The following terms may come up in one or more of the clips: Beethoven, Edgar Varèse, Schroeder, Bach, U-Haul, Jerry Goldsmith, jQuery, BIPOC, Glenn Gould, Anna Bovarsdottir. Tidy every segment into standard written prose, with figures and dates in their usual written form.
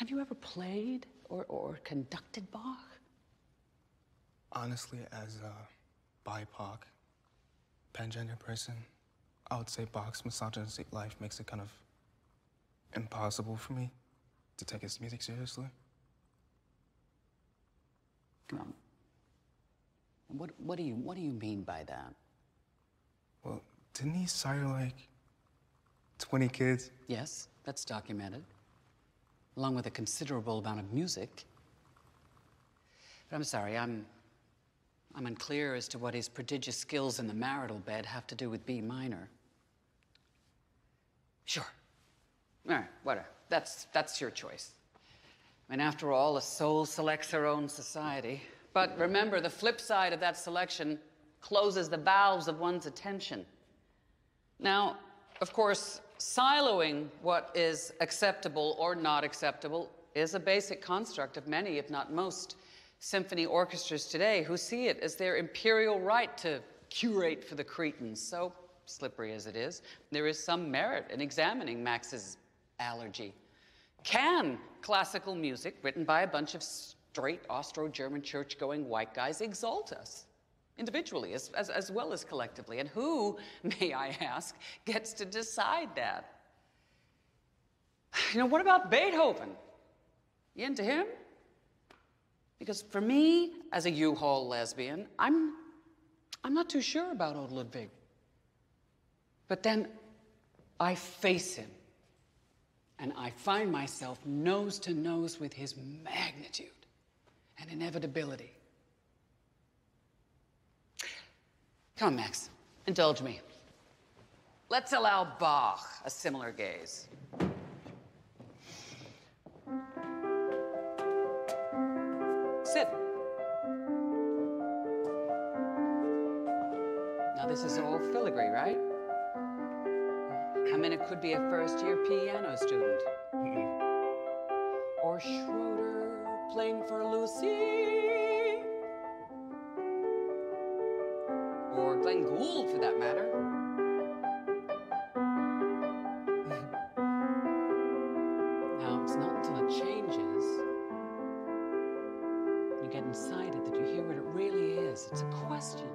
Have you ever played or conducted Bach? Honestly, as a BIPOC, pan-gender person, I would say Bach's misogynistic life makes it kind of impossible for me to take his music seriously. What do you mean by that? Well, didn't he sire like 20 kids? Yes, that's documented, along with a considerable amount of music. But I'm sorry, I'm unclear as to what his prodigious skills in the marital bed have to do with B minor. Sure. All right, whatever. That's your choice. I mean, after all, a soul selects her own society. But remember, the flip side of that selection closes the valves of one's attention. Now, of course, siloing what is acceptable or not acceptable is a basic construct of many, if not most, symphony orchestras today who see it as their imperial right to curate for the Cretans. So, slippery as it is, there is some merit in examining Max's allergy. Can classical music written by a bunch of straight Austro-German church-going white guys exalt us? Individually, as well as collectively. And who, may I ask, gets to decide that? You know, what about Beethoven? You into him? Because for me, as a U-Haul lesbian, I'm not too sure about old Ludwig. But then I face him, and I find myself nose to nose with his magnitude and inevitability. Come on, Max, indulge me. Let's allow Bach a similar gaze. Sit. Now this is all filigree, right? I mean, it could be a first-year piano student. Or Schroeder playing for Lucy. Or Glenn Gould, for that matter. Now, it's not until it changes, you get inside it, that you hear what it really is. It's a question.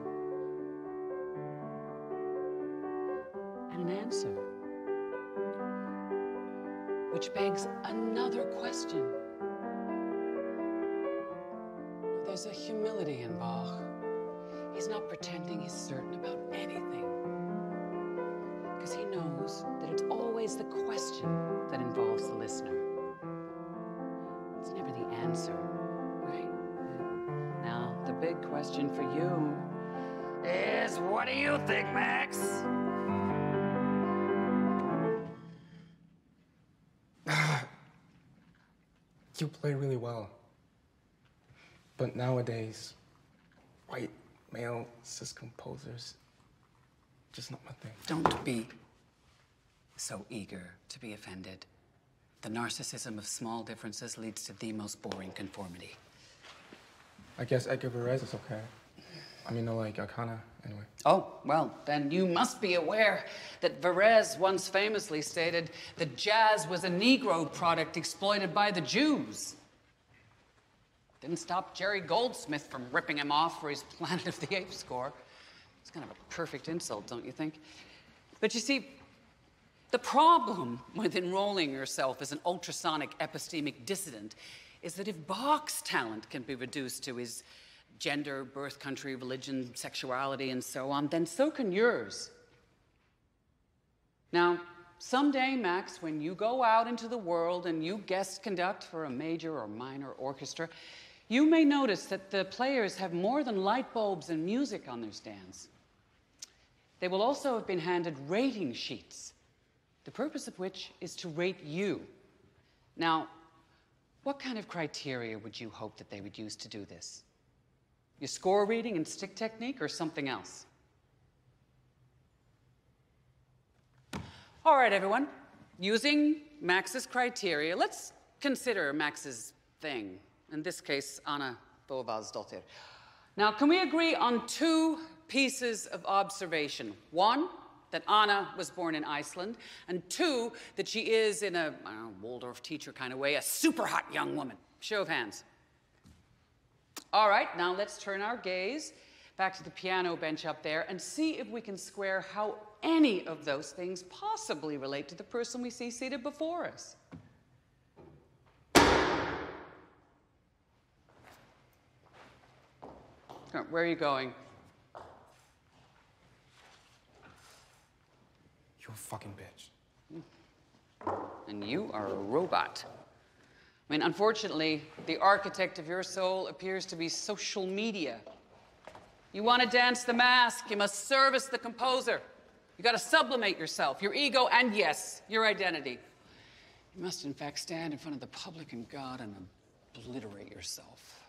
And an answer. Which begs another question. There's a humility in Bach. He's not pretending he's certain about anything, because he knows that it's always the question that involves the listener. It's never the answer, right? Now, the big question for you is, what do you think, Max? You play really well, but nowadays, white male cis composers, just not my thing. Don't be so eager to be offended. The narcissism of small differences leads to the most boring conformity. I guess Edgar Varèse is okay. I mean, no, like, Arcana, anyway. Oh, well, then you must be aware that Varèse once famously stated that jazz was a Negro product exploited by the Jews. Didn't stop Jerry Goldsmith from ripping him off for his Planet of the Apes score. It's kind of a perfect insult, don't you think? But you see, the problem with enrolling yourself as an ultrasonic epistemic dissident is that if Bach's talent can be reduced to his gender, birth, country, religion, sexuality, and so on, then so can yours. Now, someday, Max, when you go out into the world and you guest conduct for a major or minor orchestra, you may notice that the players have more than light bulbs and music on their stands. They will also have been handed rating sheets, the purpose of which is to rate you. Now, what kind of criteria would you hope that they would use to do this? Your score reading and stick technique, or something else? All right, everyone, using Max's criteria, let's consider Max's thing. In this case, Anna Bovarsdottir. Now, can we agree on two pieces of observation? One, that Anna was born in Iceland, and two, that she is, in a Waldorf teacher kind of way, a super hot young woman. Show of hands. All right, now let's turn our gaze back to the piano bench up there and see if we can square how any of those things possibly relate to the person we see seated before us. Where are you going? You're a fucking bitch. And you are a robot. I mean, unfortunately, the architect of your soul appears to be social media. You want to dance the mask, you must service the composer. You got to sublimate yourself, your ego, and yes, your identity. You must, in fact, stand in front of the public and God and obliterate yourself.